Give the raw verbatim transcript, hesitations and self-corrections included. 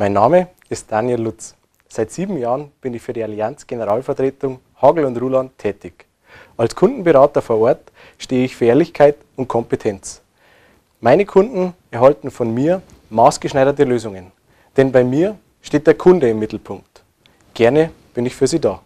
Mein Name ist Daniel Lutz. Seit sieben Jahren bin ich für die Allianz Generalvertretung Hagel und Ruhland tätig. Als Kundenberater vor Ort stehe ich für Ehrlichkeit und Kompetenz. Meine Kunden erhalten von mir maßgeschneiderte Lösungen, denn bei mir steht der Kunde im Mittelpunkt. Gerne bin ich für Sie da.